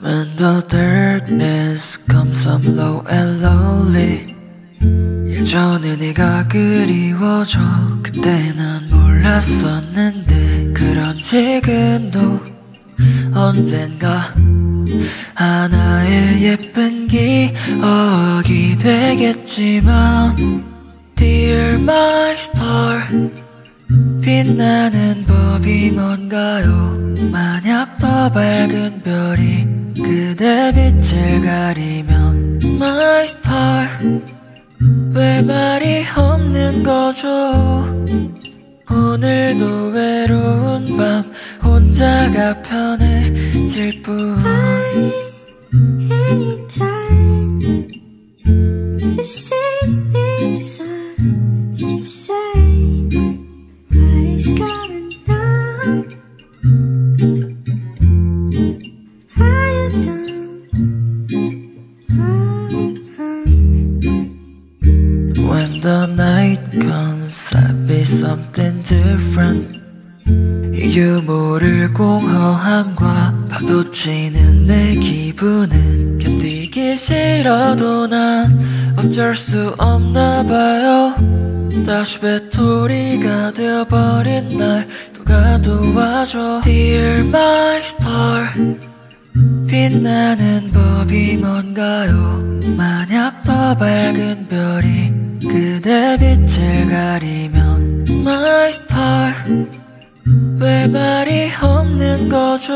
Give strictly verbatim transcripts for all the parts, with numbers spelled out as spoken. When the darkness comes up low and lonely, 예전에 네가 그리워져. 그때 난 몰랐었는데, 그런 지금도 언젠가 하나의 예쁜 기억이 되겠지만, Dear my star, 빛나는 법이 뭔가요? 만약 더 밝은 별이 그대 빛을 가리면 My star, 왜 말이 없는 거죠? 오늘도 외로운 밤 혼자가 편해질 뿐. Fly anytime, just say me son, just say what is going on. When the night comes, I'll be something different. 이 유머를 공허함과 파도 치는 내 기분은 견디기 싫어도 난 어쩔 수 없나 봐요. 다시 배터리가 되어버린 날 누가 도와줘. Dear my star, 빛나는 법이 뭔가요? 만약 더 밝은 별이 그대 빛을 가리면 My star, 왜 말이 없는 거죠?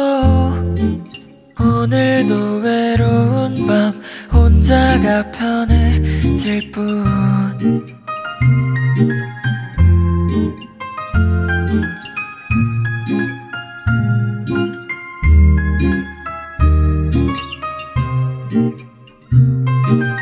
오늘도 외로운 밤 혼자가 편해질 뿐. Thank you.